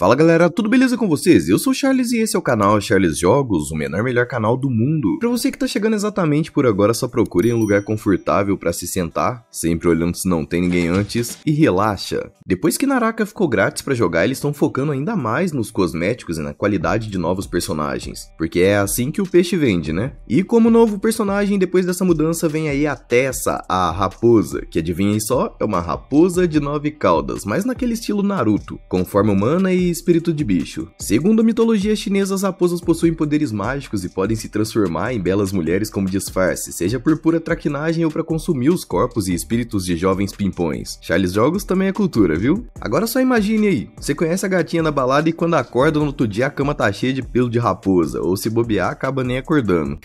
Fala galera, tudo beleza com vocês? Eu sou o Charles e esse é o canal Charles Jogos, o menor e melhor canal do mundo. Pra você que tá chegando exatamente por agora, só procure um lugar confortável pra se sentar, sempre olhando se não tem ninguém antes, e relaxa. Depois que Naraka ficou grátis pra jogar, eles estão focando ainda mais nos cosméticos e na qualidade de novos personagens, porque é assim que o peixe vende, né? E como novo personagem, depois dessa mudança vem aí a Tessa, a raposa, que adivinhem só, é uma raposa de 9 caudas, mas naquele estilo Naruto, com forma humana e espírito de bicho. Segundo a mitologia chinesa, as raposas possuem poderes mágicos e podem se transformar em belas mulheres como disfarce, seja por pura traquinagem ou para consumir os corpos e espíritos de jovens pimpões. Charles Jogos também é cultura, viu? Agora só imagine aí, você conhece a gatinha na balada e quando acorda no outro dia a cama tá cheia de pelo de raposa, ou se bobear acaba nem acordando.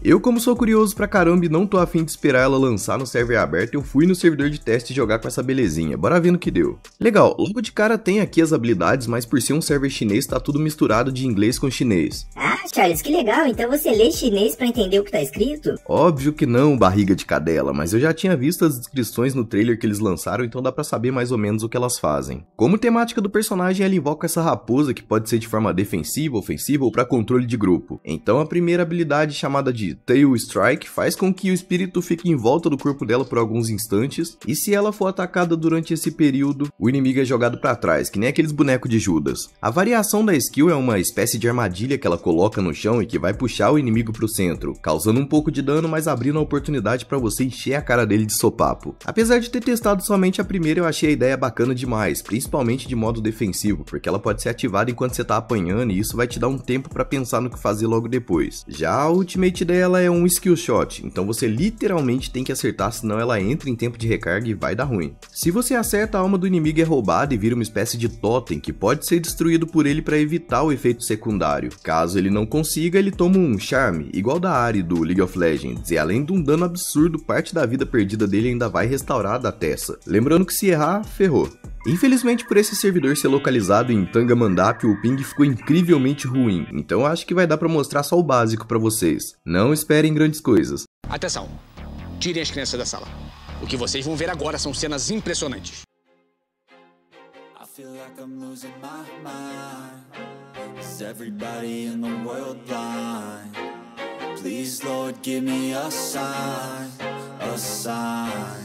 Eu, como sou curioso pra caramba e não tô afim de esperar ela lançar no server aberto, eu fui no servidor de teste jogar com essa belezinha, bora ver no que deu. Legal, logo de cara tem aqui as habilidades, mas por ser um server chinês tá tudo misturado de inglês com chinês. Ah, Charles, que legal, então você lê chinês pra entender o que tá escrito? Óbvio que não, barriga de cadela, mas eu já tinha visto as descrições no trailer que eles lançaram, então dá pra saber mais ou menos o que elas fazem. Como temática do personagem, ela invoca essa raposa que pode ser de forma defensiva, ofensiva ou pra controle de grupo. Então a primeira habilidade, chamada de Tail Strike, faz com que o espírito fique em volta do corpo dela por alguns instantes, e se ela for atacada durante esse período, o inimigo é jogado para trás, que nem aqueles bonecos de Judas. A variação da skill é uma espécie de armadilha que ela coloca no chão e que vai puxar o inimigo para o centro, causando um pouco de dano, mas abrindo a oportunidade para você encher a cara dele de sopapo. Apesar de ter testado somente a primeira, eu achei a ideia bacana demais, principalmente de modo defensivo, porque ela pode ser ativada enquanto você tá apanhando e isso vai te dar um tempo para pensar no que fazer logo depois. Já a Ultimate dela é um skill shot, então você literalmente tem que acertar, senão ela entra em tempo de recarga e vai dar ruim. Se você acerta, a alma do inimigo é roubada e vira uma espécie de totem que pode ser destruído por ele para evitar o efeito secundário. Caso ele não consiga, ele toma um charme, igual da Ari do League of Legends, e além de um dano absurdo, parte da vida perdida dele ainda vai restaurada a Tessa. Lembrando que se errar, ferrou. Infelizmente, por esse servidor ser localizado em Tangamandap, o ping ficou incrivelmente ruim, então acho que vai dar pra mostrar só o básico pra vocês. Não esperem grandes coisas. Atenção, tirem as crianças da sala. O que vocês vão ver agora são cenas impressionantes. I feel like I'm losing my mind. Is everybody in the world blind? Please, Lord, give me a sign, a sign.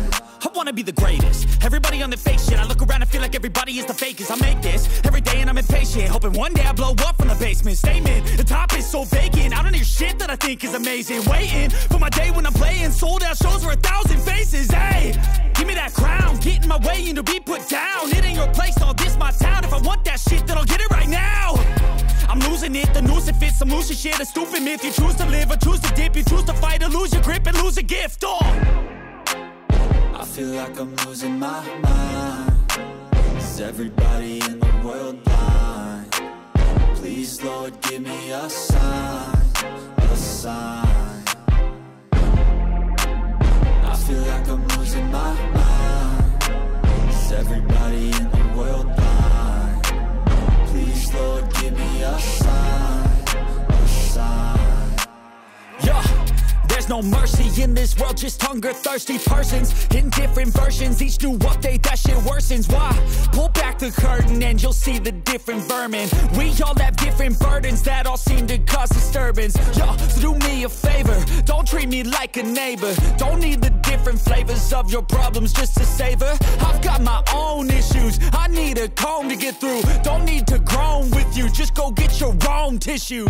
I wanna be the greatest. Everybody on the fake shit. I look around and feel like everybody is the fakest. I make this every day and I'm impatient, hoping one day I blow up from the basement. Statement, the top is so vacant. I don't hear shit that I think is amazing. Waiting for my day when I'm playing sold out shows for 1,000 faces. Hey, give me that crown, getting my way into be put down. It ain't your place, all this my town. If I want that shit, then I'll get it right now. I'm losing it, the noose it fits, some loose shit, a stupid myth. You choose to live or choose to dip, you choose to fight or lose your grip and lose a gift. Oh. I feel like I'm losing my mind. Is everybody in the world blind? Please, Lord, give me a sign, a sign. I feel like I'm losing my mind. Is everybody in the world blind? Please, Lord, give me a sign, a sign. Yeah. There's no mercy in this world, just hunger-thirsty persons in different versions. Each new update, that shit worsens. Why? Pull back the curtain and you'll see the different vermin. We all have different burdens that all seem to cause disturbance. Yo, so do me a favor, don't treat me like a neighbor. Don't need the different flavors of your problems just to savor. I've got my own issues, I need a comb to get through. Don't need to groan with you, just go get your own tissue.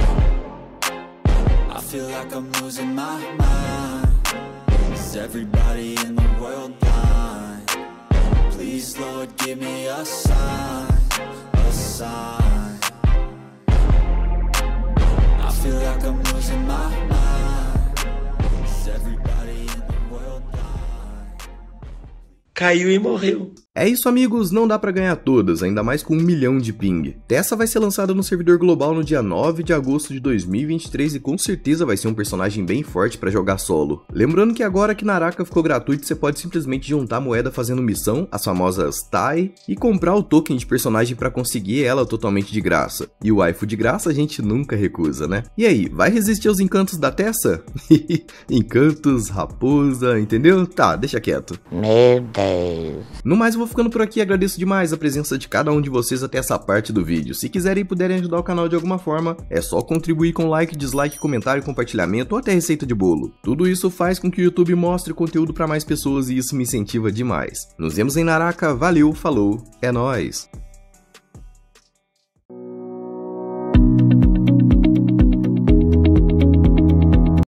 I feel like I'm losing my mind. Is everybody in the world blind? Please, Lord, give me a sign, a sign. I feel like I'm losing my mind. Is everybody in the world blind? Caiu e morreu. É isso, amigos, não dá pra ganhar todas, ainda mais com 1 milhão de ping. Tessa vai ser lançada no servidor global no dia 9 de agosto de 2023 e com certeza vai ser um personagem bem forte pra jogar solo. Lembrando que agora que Naraka ficou gratuito, você pode simplesmente juntar moeda fazendo missão, as famosas TAI, e comprar o token de personagem pra conseguir ela totalmente de graça. E o waifu de graça a gente nunca recusa, né? E aí, vai resistir aos encantos da Tessa? Encantos, raposa, entendeu? Tá, deixa quieto. Meu Deus. No mais, vou ficando por aqui, agradeço demais a presença de cada um de vocês até essa parte do vídeo. Se quiserem e puderem ajudar o canal de alguma forma, é só contribuir com like, dislike, comentário, compartilhamento ou até receita de bolo. Tudo isso faz com que o YouTube mostre o conteúdo para mais pessoas e isso me incentiva demais. Nos vemos em Naraka, valeu, falou, é nóis!